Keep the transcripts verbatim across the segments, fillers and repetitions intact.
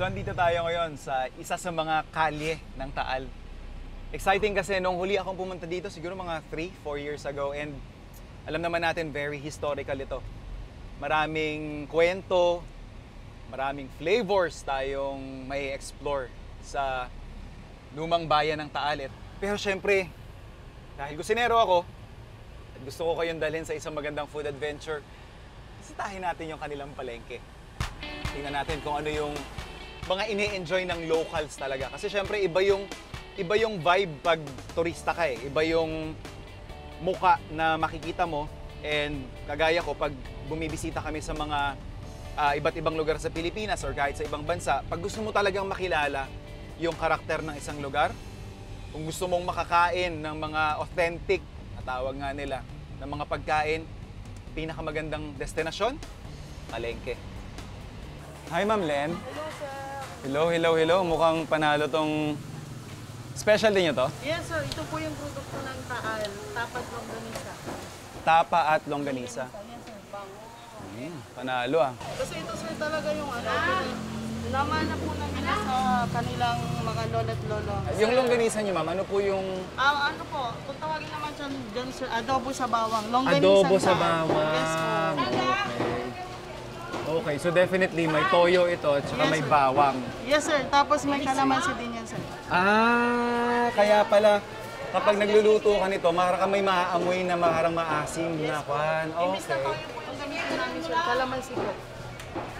So andito tayo ngayon sa isa sa mga kalye ng Taal. Exciting kasi nung huli akong pumunta dito siguro mga three, four years ago, and alam naman natin very historical ito. Maraming kwento, maraming flavors tayong may explore sa lumang bayan ng Taal. Pero syempre, dahil kusinero ako, at gusto ko kayong dalhin sa isang magandang food adventure, isitahin natin yung kanilang palengke. Tingnan natin kung ano yung mga ini-enjoy ng locals talaga. Kasi syempre, iba yung, iba yung vibe pag turista ka eh. Iba yung muka na makikita mo. And kagaya ko, pag bumibisita kami sa mga uh, iba't ibang lugar sa Pilipinas or kahit sa ibang bansa, pag gusto mo talagang makilala yung karakter ng isang lugar, kung gusto mong makakain ng mga authentic, natawag nga nila, ng mga pagkain, pinakamagandang destinasyon, palengke. Hi, Ma'am Len. Hello, sir. Hello, hello, hello. Mukhang panalo tong specialty niyo to? Yes, sir. Ito po yung produkto ng Taal. Tapa at longganisa. Tapa at longganisa. Yes, sir. Bango. Hmm, panalo ah. Kasi ito, sir, talaga yung ano. Laman na po namin sa kanilang mga lola at lolo. Yung longganisa niyo, ma'am, ano po yung... Um, ano po, kung tawagin naman dyan, sir, adobo sa bawang. Longganisa. Adobo sa bawang. Yes, po. Okay. Okay, so definitely may toyo ito at saka yes, may bawang. Yes, sir. Tapos may kalamansi din yan, sir. Ah, kaya pala kapag nagluluto ka nito, maraka may maaamoy na maharang maasim na kwan. Yes, okay. Imbis na toyo po yung gamitin namin, sir. Kalamansi po.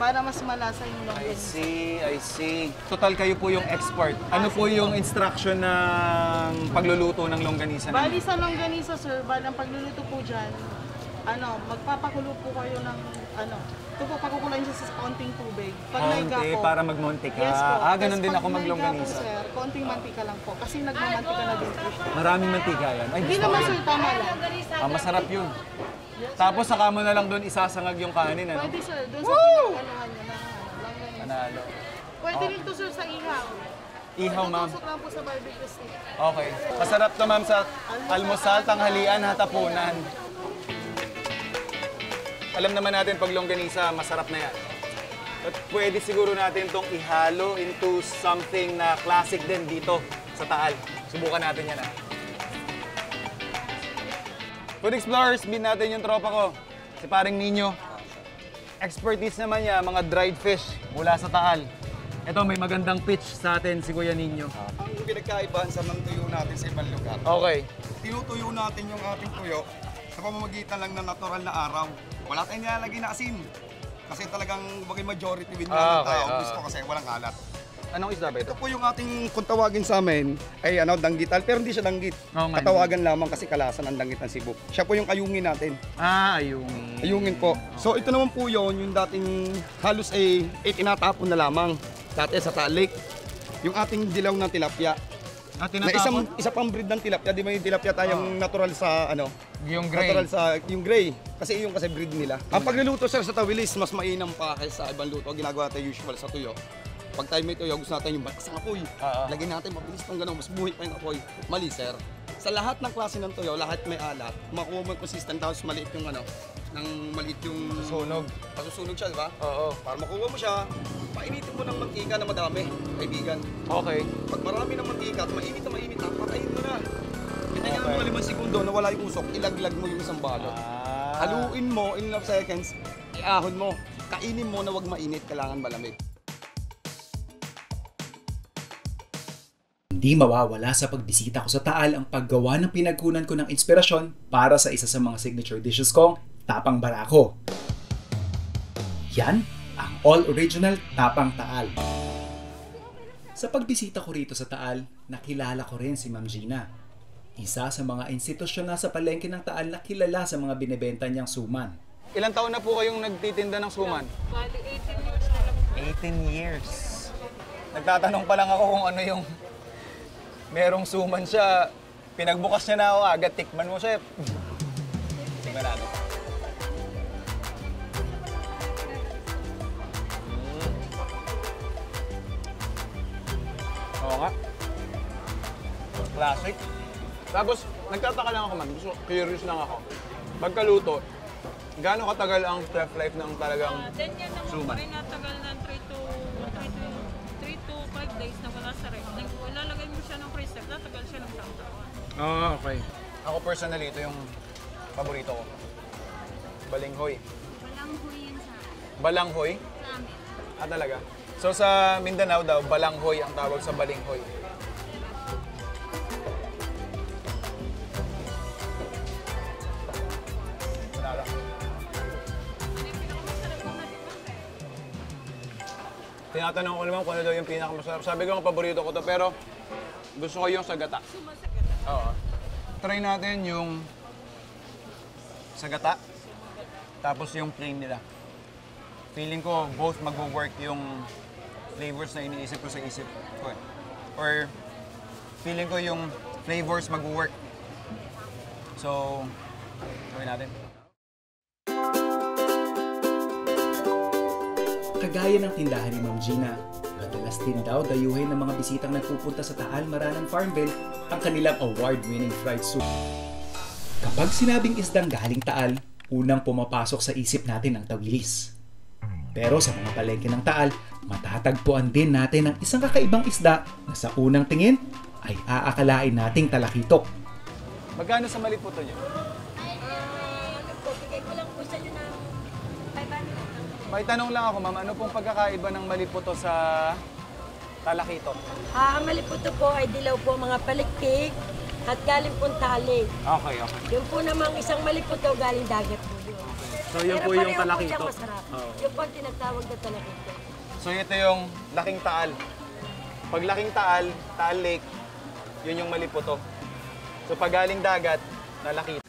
Para mas malasa yung longganisa. I see, I see. Total kayo po yung expert. Ano po yung instruction ng pagluluto ng longganisa? Bali sa longganisa, sir, bali ang pagluluto po dyan, ano, magpapakulo po kayo ng ano, ito po, pagkukulayin siya sa konting tubig. Pag naiga po. Para magmonte ka. Yes, ah, ganun yes, din ako maglongganisa. Yes, sir. Konting mantika lang po. Kasi nagmamantika na din po. Maraming mantika yan. Ay, hindi naman, sir. Tama lang. Ah, masarap yun. Yes, tapos saka mo na lang doon isasangag yung kanin, ano? Pwede, sir. Doon sa pinagkanuhan nyo na longganisa. Panalo. Pwede rin to, sir, sa ihaw. Ihaw, ma'am. Tusok lang po sa barbecue steak. Okay. Masarap to, ma'am, sa almusal, tanghalian, hatapunan. Alam naman natin, pag longganisa, masarap na yan. At pwede siguro natin itong ihalo into something na classic din dito sa Taal. Subukan natin yan, ha? Food Explorers, meet natin yung tropa ko, si Pareng Niño. Expertise naman niya, mga dried fish mula sa Taal. Ito, may magandang pitch sa atin si Kuya Niño. Ang pinagkaibahan sa mga tuyo natin sa ibang lugar. Okay. Tinutuyo natin yung ating tuyo sa pamamagitan lang ng natural na araw. Wala tayong nilalagay na asin. Kasi talagang bagay majority win na ng tao. Gusto kasi walang alat. Anong isda ba ito? Ito po yung ating, kung tawagin sa amin, ay ano, danggital. Pero hindi siya danggit. Oh, katawagan lamang kasi kalasan ang danggit ng Cebu. Siya po yung ayungin natin. Ah, ayungin. Ayungin po. So ito naman po yun, yung dating halos ay, ay tinatapon na lamang. Dati sa talik. Yung ating dilaw ng tilapia. Ah, na isang, isa pang breed ng tilapia, di ba yung tilapia tayong oh. natural sa ano? Yung gray. Natural sa yung gray. Kasi yung kasi breed nila. Ang pagluluto sir sa tawilis, mas mainam pa kaysa sa ibang luto. Ginagawa natin usual sa tuyo. Pag tayo may tuyo, gusto natin yung bakas ng apoy. Uh -huh. Lagyan natin mabilis tong ganun, mas buhay pa yung apoy. Mali sir. Sa lahat ng klase ng tuyo, lahat may alat. Makuha mo consistent tapos maliit yung ano, nang maliit yung susunog. Pasusunog siya, di ba? Oo. Para makuha mo siya, painitin mo ng mantika na madami, kaibigan. Okay. Pag marami ng mantika at mainit na mainit, patayin mo na. Kailangan okay. mo limang segundo na wala yung usok, ilaglag mo yung isang balot. Ah. Haluin mo in enough seconds, iahon mo. Kainin mo na wag mainit, kailangan malamig. Hindi mawawala sa pagbisita ko sa Taal ang paggawa ng pinagkunan ko ng inspirasyon para sa isa sa mga signature dishes kong Tapang Barako. Yan ang all-original Tapang Taal. Sa pagbisita ko rito sa Taal, nakilala ko rin si Ma'am Gina, isa sa mga institusyon na sa palengke ng Taal na kilala sa mga binebenta niyang suman. Ilang taon na po kayong nagtitinda ng suman? eighteen years na lang. eighteen years. Nagtatanong pa lang ako kung ano yung... Merong suman siya, pinagbukas niya na ako agad, tikman mo, chef. Tikman natin. Mm. Oo nga. Classic. Tapos, nagtataka lang ako, man. Curious lang ako. Pagkaluto, gaano katagal ang chef life ng talagang uh, suman? Then yan naman, natagal ng three to... days na wala sa ref. Ilalagay mo siya ng freezer, tatagal siya ng isang taon. Oh, okay. Ako personally, ito yung paborito ko. Balinghoy. Balanghoy yan sa amin. Balanghoy? Sa amin. Ah, talaga? So sa Mindanao daw, balanghoy ang tawag sa balinghoy. Tinatanong ko naman kung ano daw yung pinakamasarap. Sabi ko ang paborito ko to, pero gusto ko yung sa gata. Sumasagata? Oo. Try natin yung sa gata, tapos yung plain nila. Feeling ko both mag-work yung flavors na iniisip ko sa isip ko. Or feeling ko yung flavors mag-work. So, gawin natin. Kagaya ng tindahan ni Ma'am Gina, madalas din daw dayuhin ng mga bisitang nagpupunta sa Taal, Maranang Farmville ang kanilang award-winning fried soup. Kapag sinabing isdang galing Taal, unang pumapasok sa isip natin ang tawilis. Pero sa mga palengke ng Taal, matatagpuan din natin ang isang kakaibang isda na sa unang tingin ay aakalain nating talakitok. Magkano sa maliputo niyo? May tanong lang ako, ma'am, ano pong pagkakaiba ng maliputo sa talakitok? Ah, ang maliputo po ay dilaw po mga paliktik at galing pong tali. Okay, okay. Yung po namang isang maliputo galing dagat po yun. So yun po yung talakitok? Pero pareho po siyang masarap. Oh. Yung po tinatawag na talakitok. So ito yung laking Taal. Pag laking Taal, Taal Lake, yun yung maliputo. So pag galing dagat, talakitok.